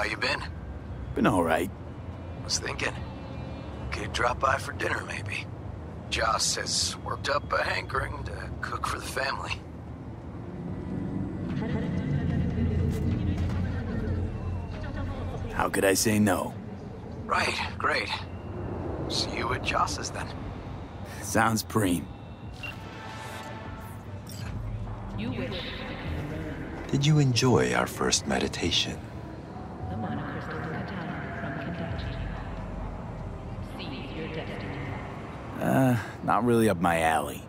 How you been? Been all right. Was thinking, could drop by for dinner maybe. Joss has worked up a hankering to cook for the family. How could I say no? Right, great. See you at Joss's then. Sounds preem. Did you enjoy our first meditation? Not really up my alley.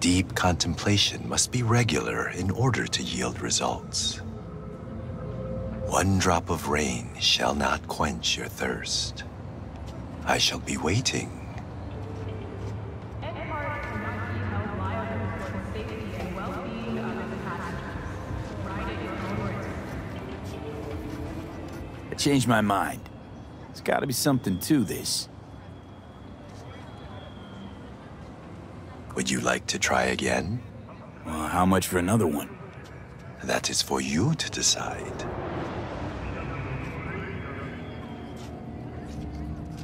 Deep contemplation must be regular in order to yield results. One drop of rain shall not quench your thirst. I shall be waiting. Changed my mind. There's gotta be something to this. Would you like to try again? Well, how much for another one? That is for you to decide.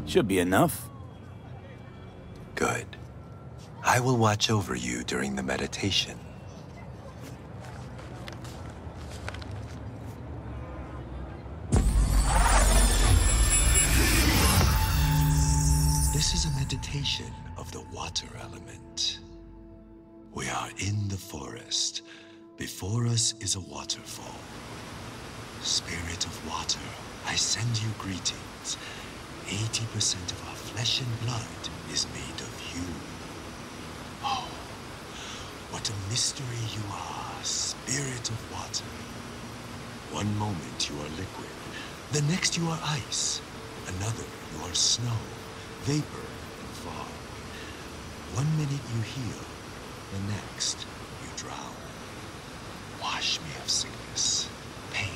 Should be enough. Good. I will watch over you during the meditation. This is a meditation of the water element. We are in the forest. Before us is a waterfall. Spirit of water, I send you greetings. 80% of our flesh and blood is made of you. Oh, what a mystery you are, spirit of water. One moment you are liquid, the next you are ice, another you are snow. Vapor and fog. One minute you heal, the next you drown. Wash me of sickness, pain,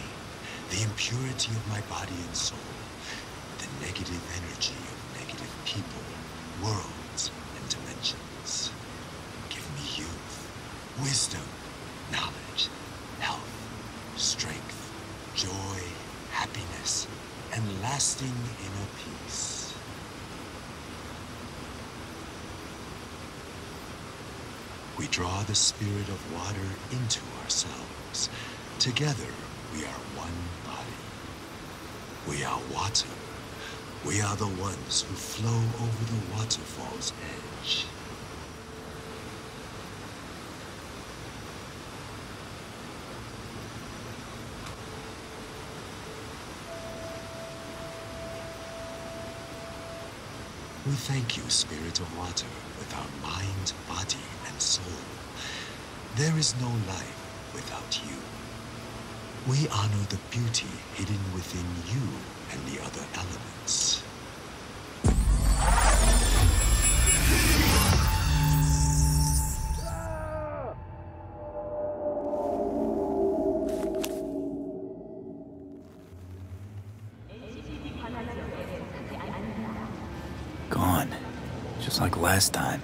the impurity of my body and soul, the negative energy of negative people, worlds, and dimensions. Give me youth, wisdom, knowledge, health, strength, joy, happiness, and lasting inner peace. We draw the spirit of water into ourselves. Together, we are one body. We are water. We are the ones who flow over the waterfall's edge. We thank you, Spirit of Water, with our mind, body, and soul. There is no life without you. We honor the beauty hidden within you and the other elements. Like last time.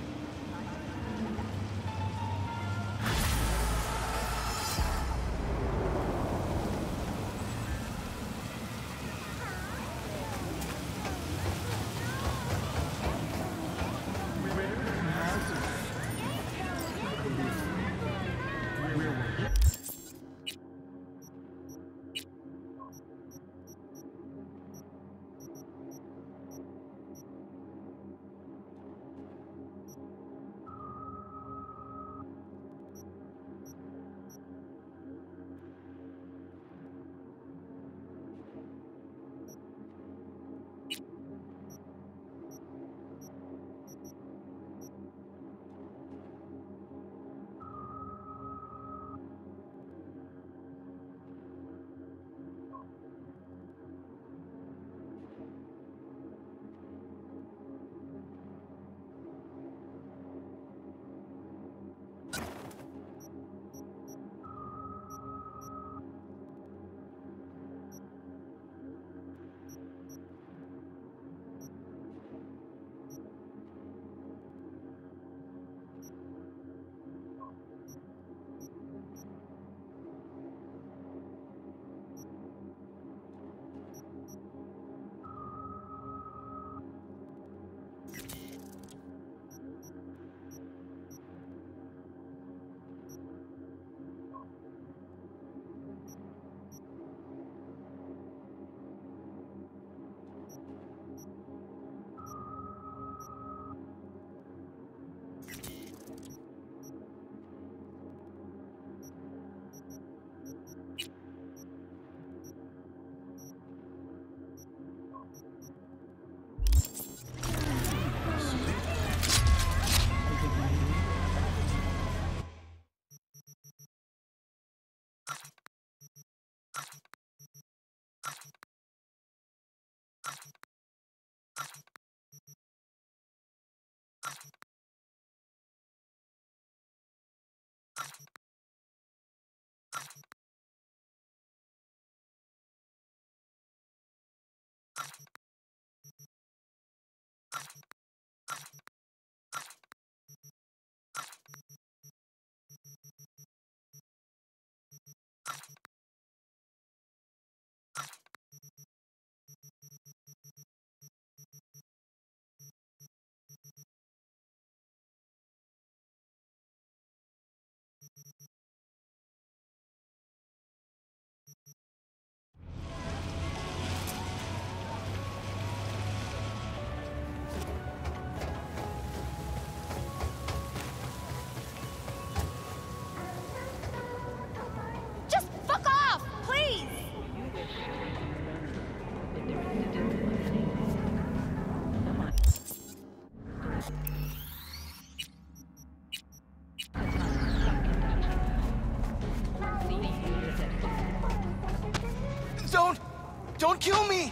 Don't kill me!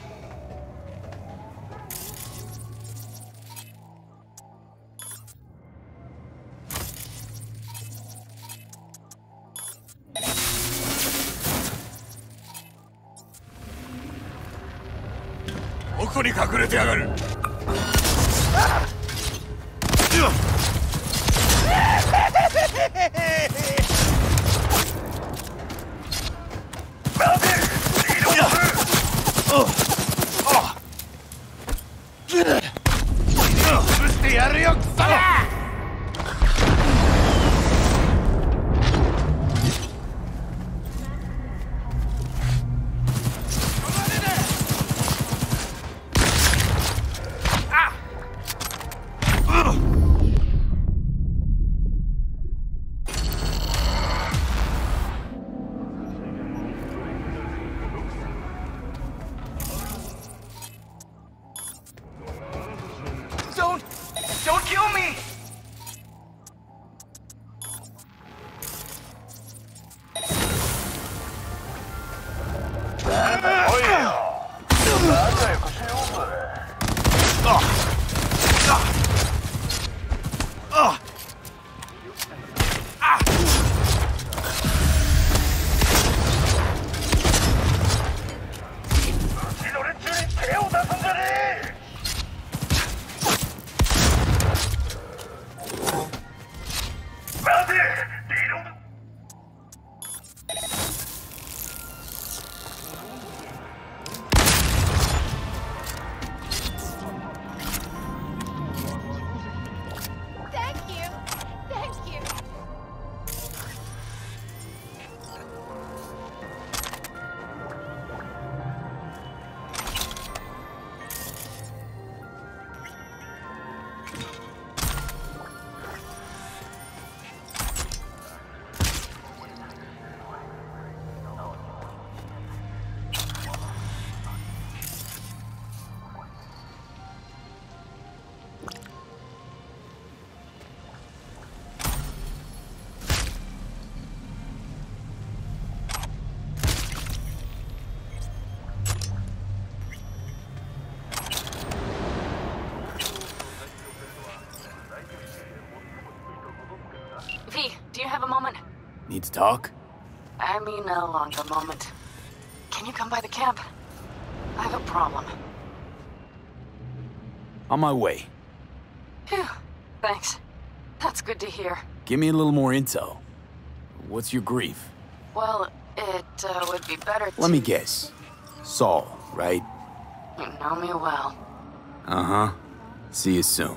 Oko ni kakurete yagaru. Need to talk? I mean, no longer moment. Can you come by the camp? I have a problem. On my way. Phew, thanks. That's good to hear. Give me a little more intel. What's your grief? Well, it would be better to... Let me guess. Saul, right? You know me well. Uh-huh. See you soon.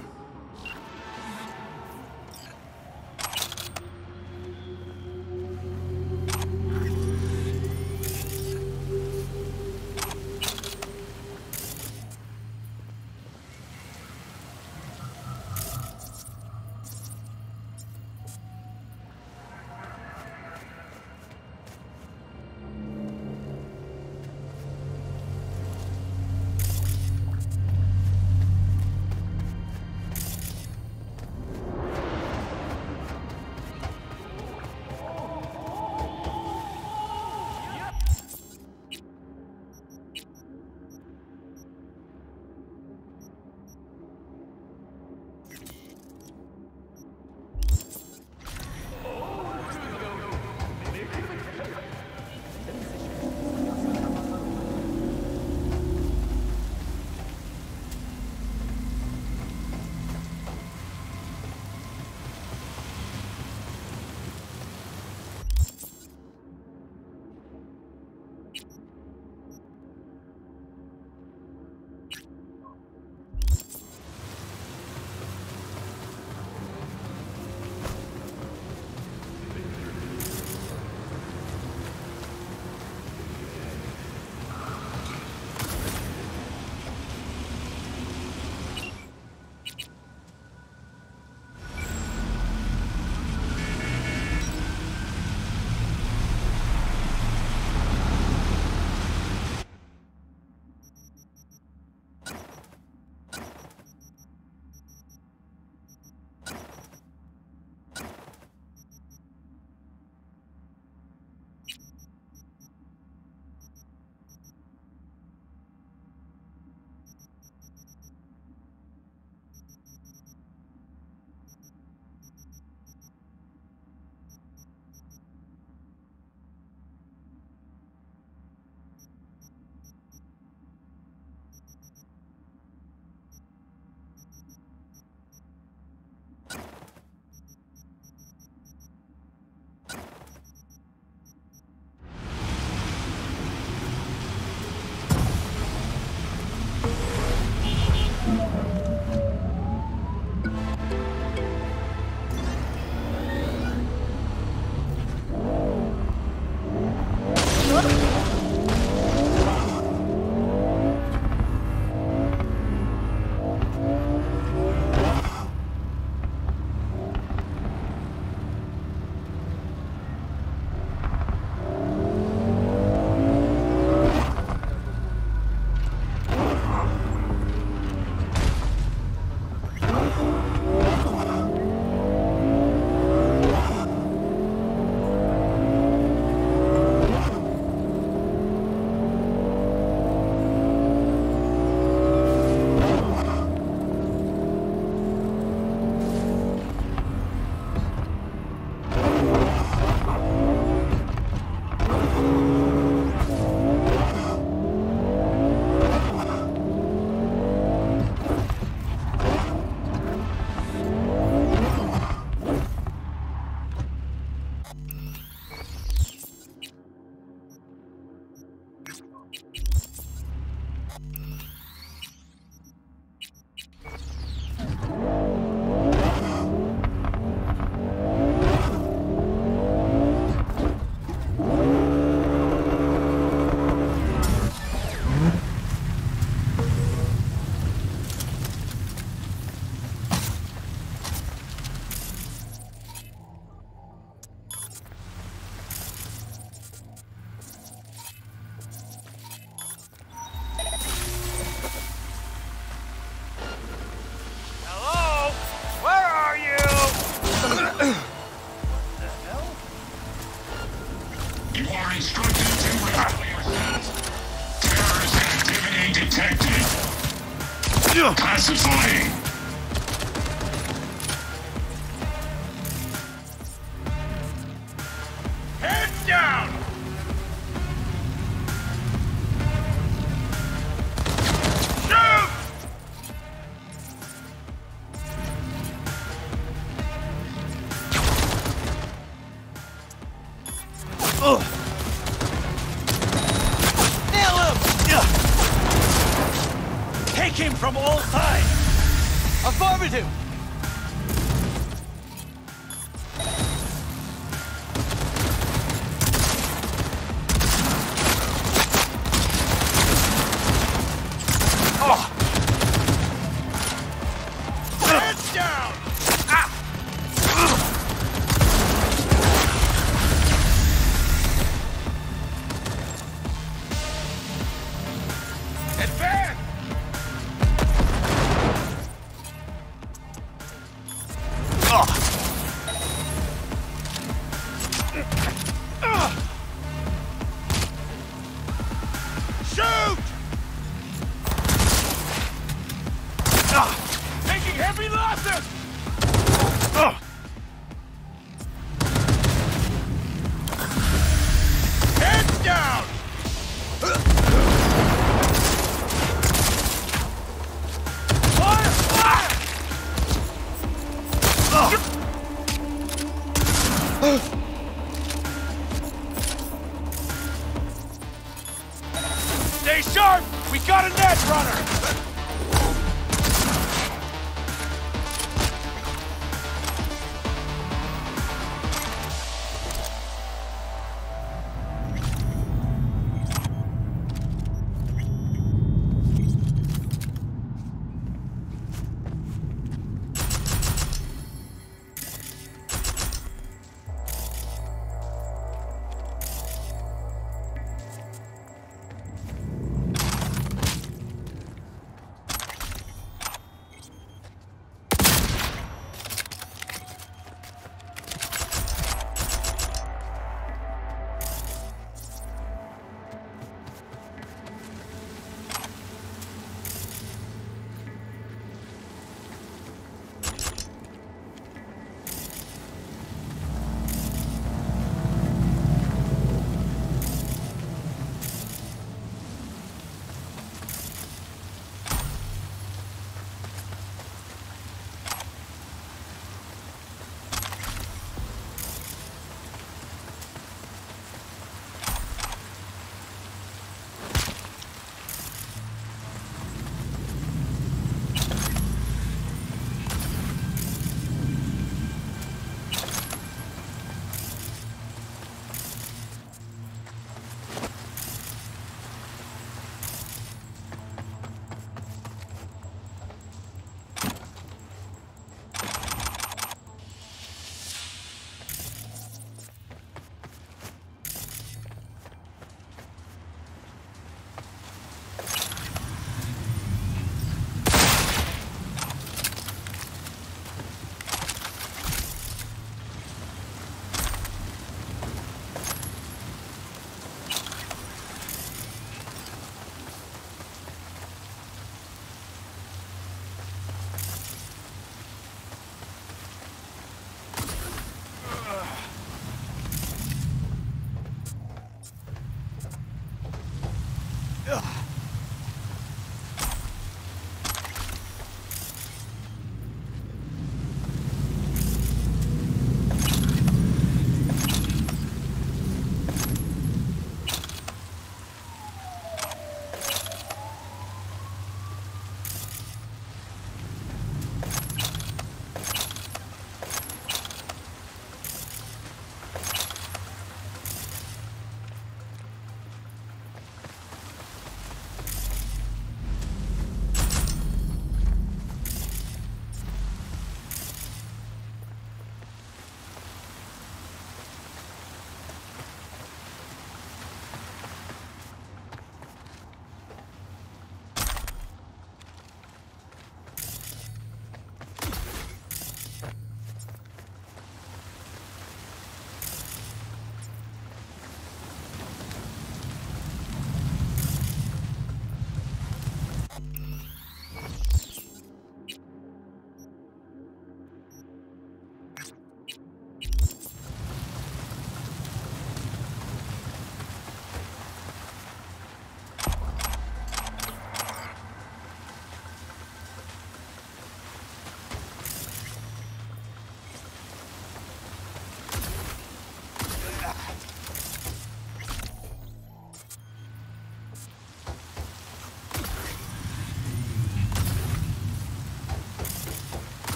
mercifully. Head down! Shoot! Ugh! Him from all sides. Affirmative. Stay sharp! We got a net runner!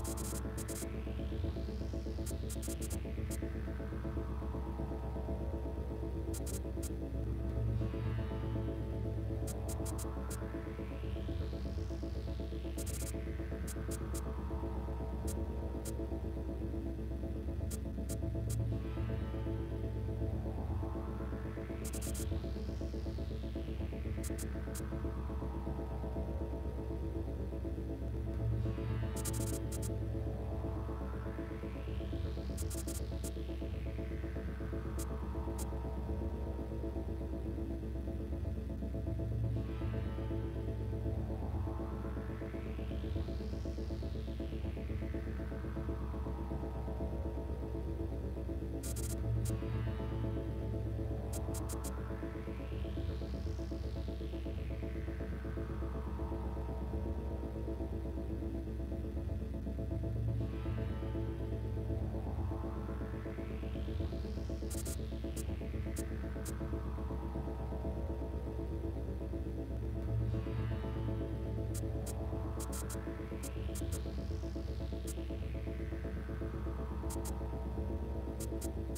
I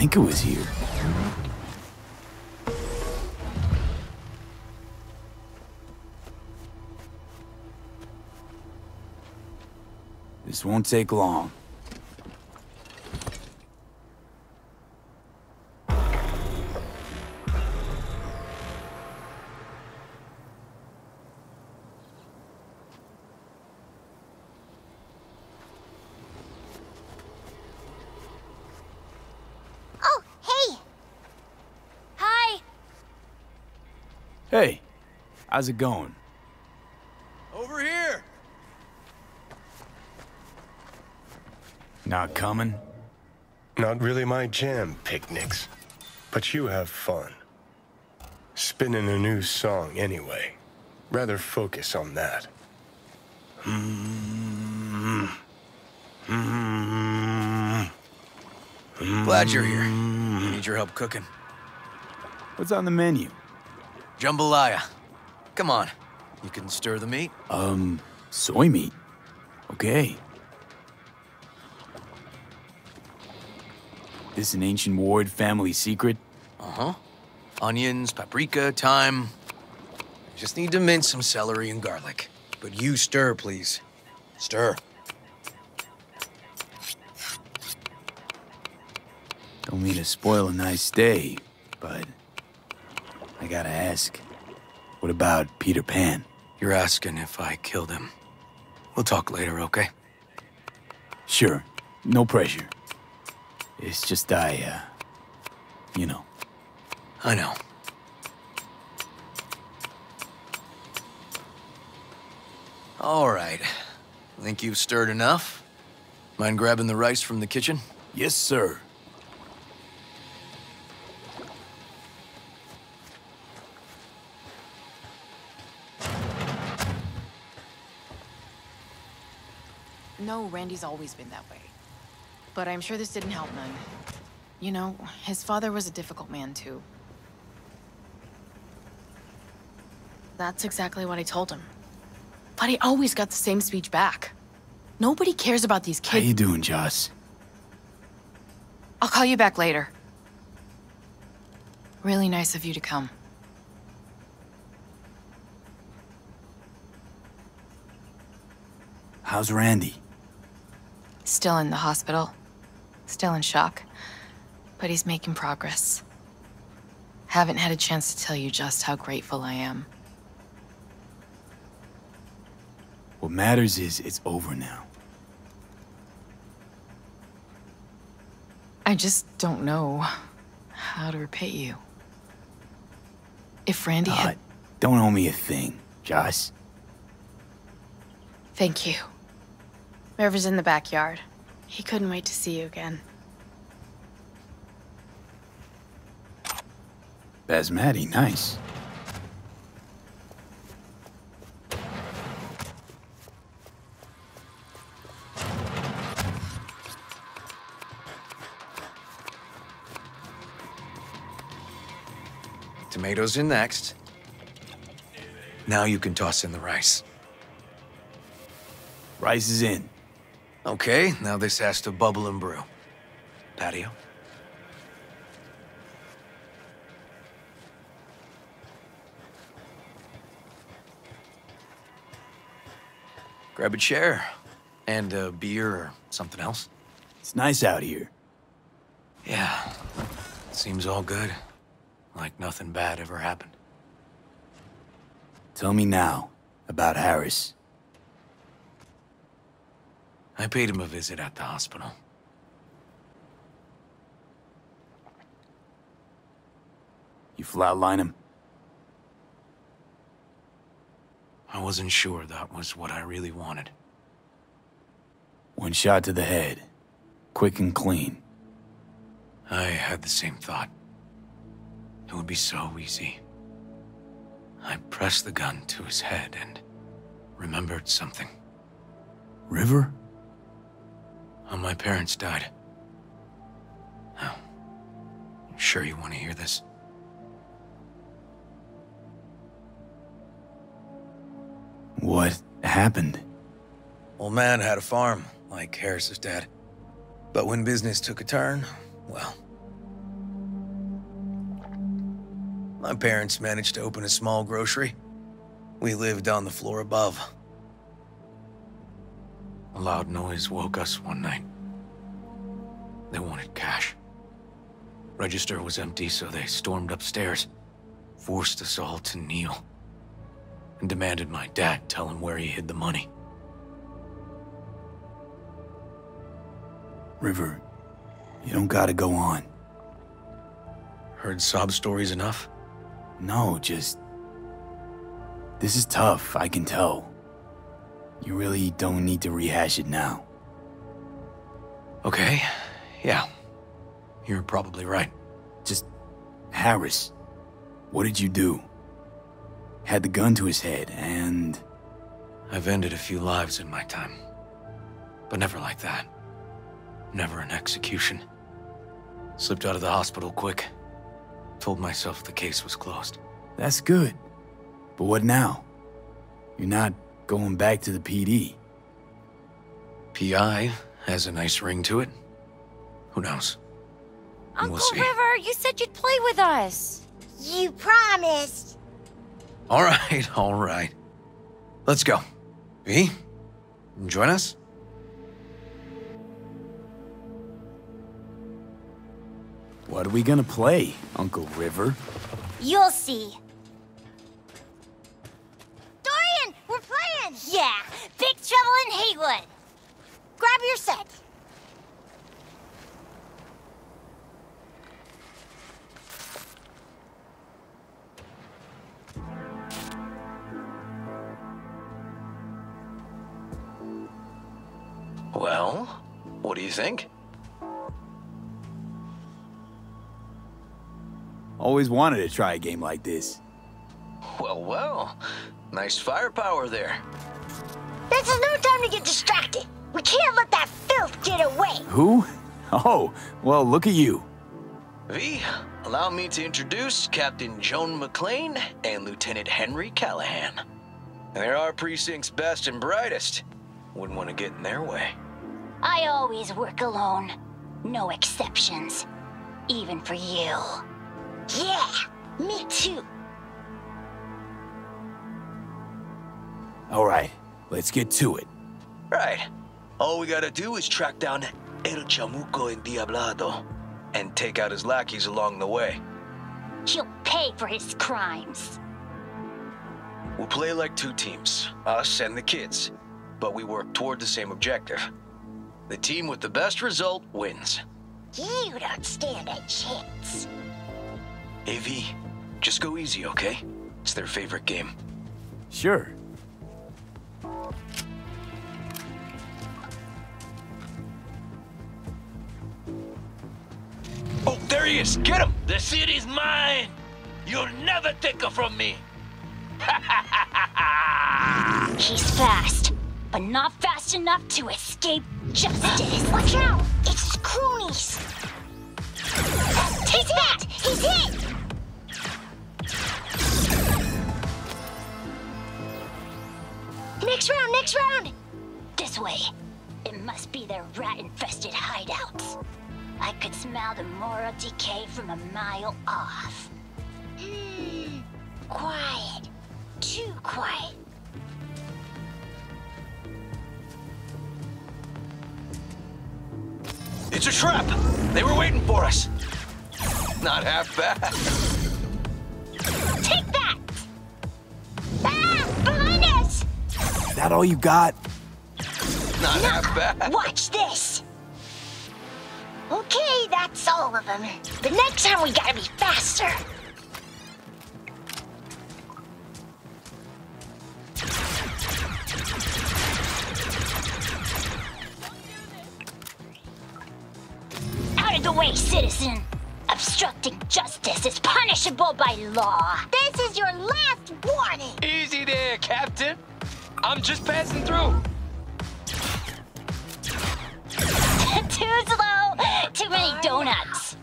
think it was here. This won't take long. Hey, how's it going? Over here! Not coming? Not really my jam, picnics. But you have fun. Spinning a new song anyway. Rather focus on that. Glad you're here. I need your help cooking. What's on the menu? Jambalaya. Come on. You can stir the meat. Soy meat. Okay. This an ancient Ward family secret? Uh-huh. Onions, paprika, thyme. Just need to mince some celery and garlic. But you stir, please. Stir. Don't mean to spoil a nice day, but... I gotta ask, what about Peter Pan? You're asking if I killed him. We'll talk later, okay? Sure. No pressure. It's just you know. I know. All right. Think you've stirred enough? Mind grabbing the rice from the kitchen? Yes, sir. No, Randy's always been that way. But I'm sure this didn't help none. You know, his father was a difficult man, too. That's exactly what I told him. But he always got the same speech back. Nobody cares about these kids. How you doing, Joss? I'll call you back later. Really nice of you to come. How's Randy? Still in the hospital. Still in shock. But he's making progress. Haven't had a chance to tell you just how grateful I am. What matters is it's over now. I just don't know how to repay you. If Randy had... Don't owe me a thing, Joss. Thank you. Merv is in the backyard. He couldn't wait to see you again. Basmati, nice. Tomatoes in next. Now you can toss in the rice. Rice is in. Okay, now this has to bubble and brew. Patio. Grab a chair. And a beer or something else. It's nice out here. Yeah. Seems all good. Like nothing bad ever happened. Tell me now about Harris. I paid him a visit at the hospital. You flatline him? I wasn't sure that was what I really wanted. One shot to the head. Quick and clean. I had the same thought. It would be so easy. I pressed the gun to his head and remembered something. River? My parents died. Oh. I'm sure you want to hear this. What happened? Old man had a farm, like Harris's dad. But when business took a turn, well... My parents managed to open a small grocery. We lived on the floor above. A loud noise woke us one night. They wanted cash. Register was empty, so they stormed upstairs, forced us all to kneel, and demanded my dad tell him where he hid the money. River, you don't gotta go on. Heard sob stories enough? No, just... This is tough, I can tell. You really don't need to rehash it now. Okay, yeah. You're probably right. Just... Harris, what did you do? Had the gun to his head, and... I've ended a few lives in my time. But never like that. Never an execution. Slipped out of the hospital quick. Told myself the case was closed. That's good. But what now? You're not going back to the PD. PI has a nice ring to it. Who knows? Uncle River, you said you'd play with us. You promised. All right. Let's go. V, join us? What are we gonna play, Uncle River? You'll see. Dorian, we're playing! Yeah, Big Trouble in Haywood. Grab your set. Well, what do you think? Always wanted to try a game like this. Well. Nice firepower there. This is no time to get distracted. We can't let that filth get away. Who? Oh, well, look at you. V, allow me to introduce Captain Joan McLean and Lieutenant Henry Callahan. They're our precinct's best and brightest. Wouldn't want to get in their way. I always work alone. No exceptions. Even for you. Yeah, me too. All right, let's get to it. Right. All we gotta do is track down El Chamuco en Diablado and take out his lackeys along the way. He'll pay for his crimes. We'll play like two teams, us and the kids, but we work toward the same objective. The team with the best result wins. You don't stand a chance. Hey, V, just go easy, okay? It's their favorite game. Sure. Oh, there he is! Get him! The city's mine! You'll never take her from me! He's fast, but not fast enough to escape justice. Watch out! It's his cronies! Take that! He's hit! Next round! This way. It must be their rat-infested hideouts. I could smell the moral decay from a mile off. Quiet. Too quiet. It's a trap! They were waiting for us! Not half bad. Take that! Ah! Behind us! Is that all you got? Not half bad. Watch this! Okay, that's all of them. But next time we gotta be faster. Out of the way, citizen. Obstructing justice is punishable by law. This is your last warning. Easy there, Captain. I'm just passing through. Too slow. Too many donuts.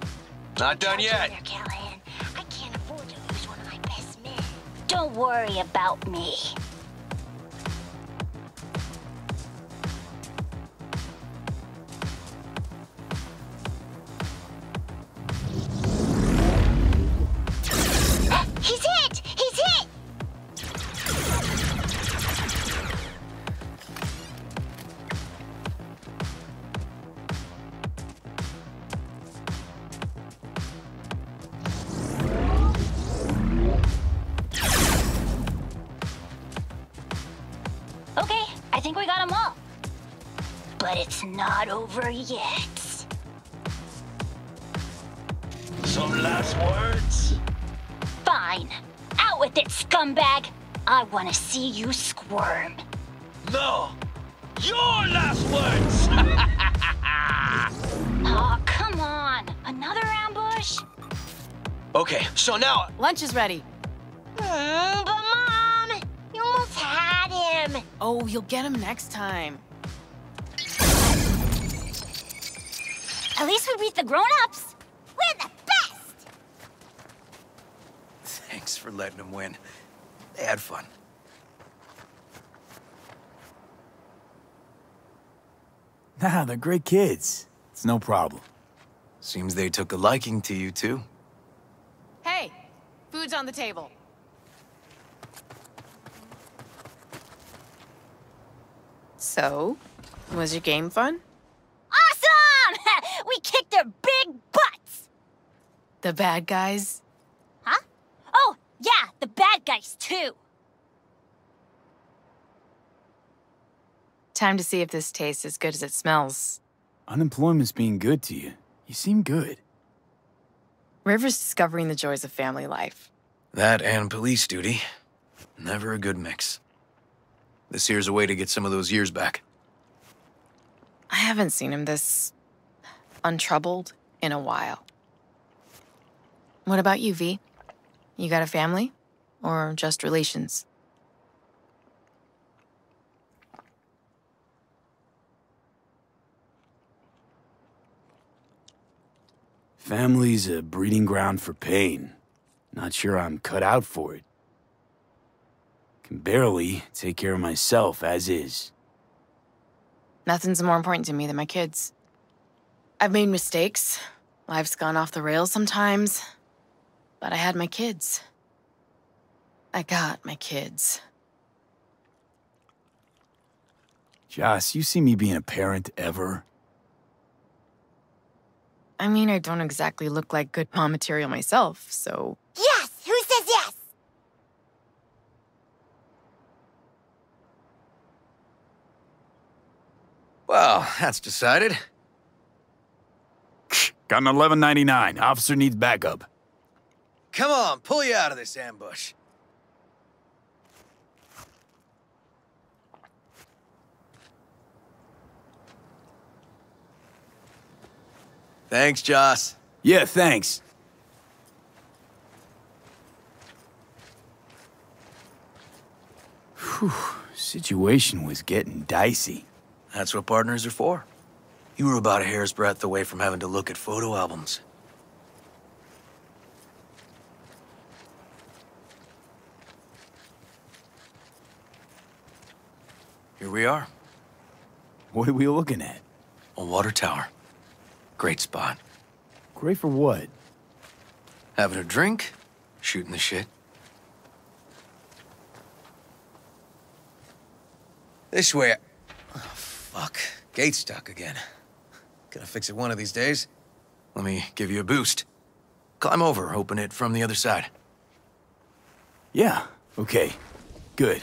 Not done yet. Callahan, I can't afford to lose one of my best men. Don't worry about me. He's hit! Okay, I think we got them all. But it's not over yet. Some last words? Fine. Out with it, scumbag. I want to see you squirm. No. Your last words! Oh, come on. Another ambush? Okay, so now... Lunch is ready. But Mom, you almost had him. Oh, you'll get him next time. At least we beat the grown-ups. We're the best! Thanks for letting them win. They had fun. Nah, they're great kids. It's no problem. Seems they took a liking to you, too. Hey, food's on the table. So, was your game fun? Awesome! We kicked their big butts! The bad guys? Huh? Oh, yeah, the bad guys, too. Time to see if this tastes as good as it smells. Unemployment's being good to you. You seem good. River's discovering the joys of family life. That and police duty. Never a good mix. This here's a way to get some of those years back. I haven't seen him this untroubled in a while. What about you, V? You got a family? Or just relations? Family's a breeding ground for pain. Not sure I'm cut out for it. Can barely take care of myself as is. Nothing's more important to me than my kids. I've made mistakes. Life's gone off the rails sometimes. But I had my kids. I got my kids. Joss, you see me being a parent ever? I mean, I don't exactly look like good mom material myself, so... Yes! Who says yes? Well, that's decided. Got an $11.99. Officer needs backup. Come on, pull you out of this ambush. Thanks, Joss. Yeah, thanks. Whew, situation was getting dicey. That's what partners are for. You were about a hair's breadth away from having to look at photo albums. Here we are. What are we looking at? A water tower. Great spot. Great for what? Having a drink, shooting the shit. This way. Oh, fuck. Gate's stuck again. Gonna fix it one of these days. Let me give you a boost. Climb over, open it from the other side. Yeah, okay. Good.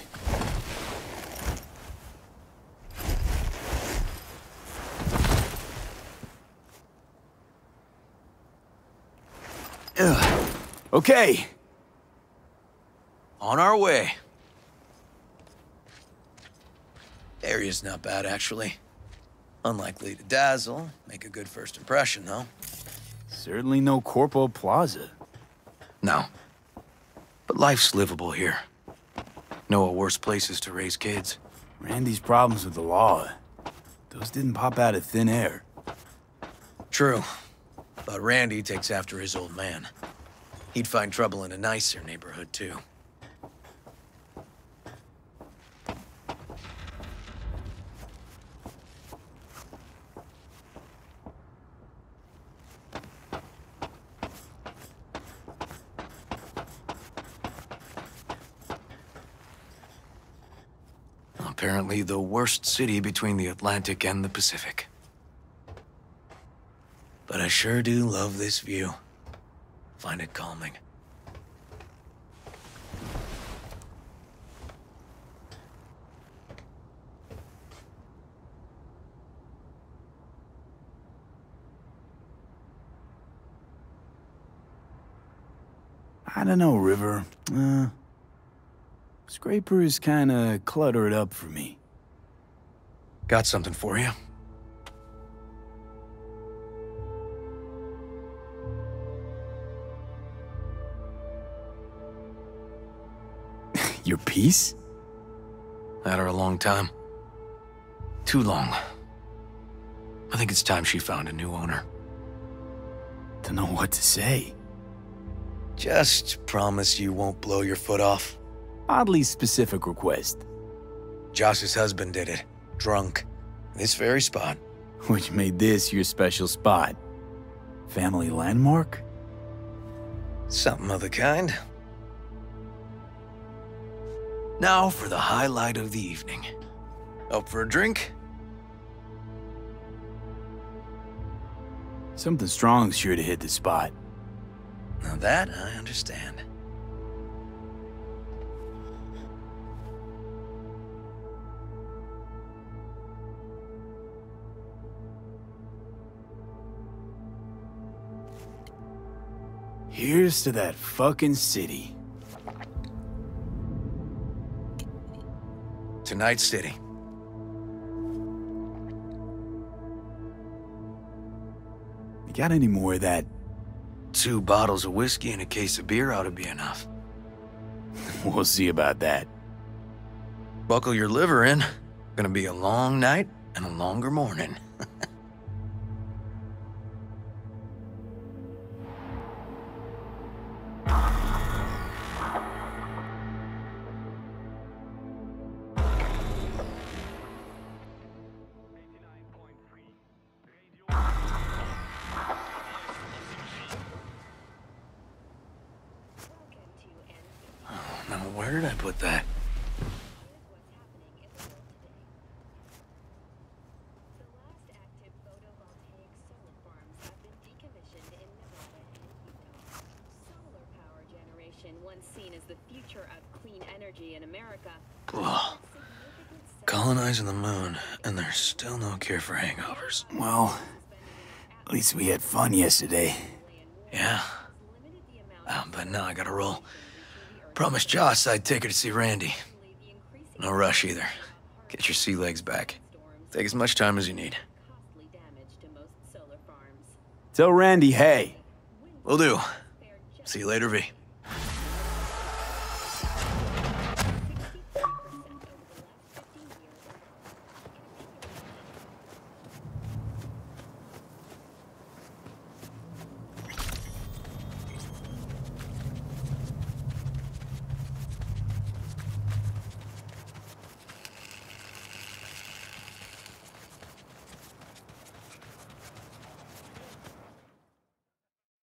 Ugh. Okay. On our way. Area's not bad, actually. Unlikely to dazzle. Make a good first impression, though. Certainly no Corpo Plaza. No. But life's livable here. No worse places to raise kids. Randy's problems with the law. Those didn't pop out of thin air. True. But Randy takes after his old man. He'd find trouble in a nicer neighborhood, too. Apparently the worst city between the Atlantic and the Pacific. But I sure do love this view. Find it calming. I don't know, River. Scraper is kinda cluttered up for me. Got something for you. Your piece? Had her a long time. Too long. I think it's time she found a new owner. Don't know what to say. Just promise you won't blow your foot off. Oddly specific request. Josh's husband did it. Drunk. This very spot. Which made this your special spot. Family landmark? Something of the kind. Now for the highlight of the evening. Up for a drink? Something strong's sure to hit the spot. Now that I understand. Here's to that fucking city. Tonight's city. You got any more of that? 2 bottles of whiskey and a case of beer ought to be enough. We'll see about that. Buckle your liver in. Gonna be a long night and a longer morning. Where did I put that? Ugh. Colonizing the moon, and there's still no cure for hangovers. Well, at least we had fun yesterday. Yeah. But now I gotta roll. Promised Joss I'd take her to see Randy. No rush either. Get your sea legs back. Take as much time as you need. Tell Randy, hey. Will do. See you later, V.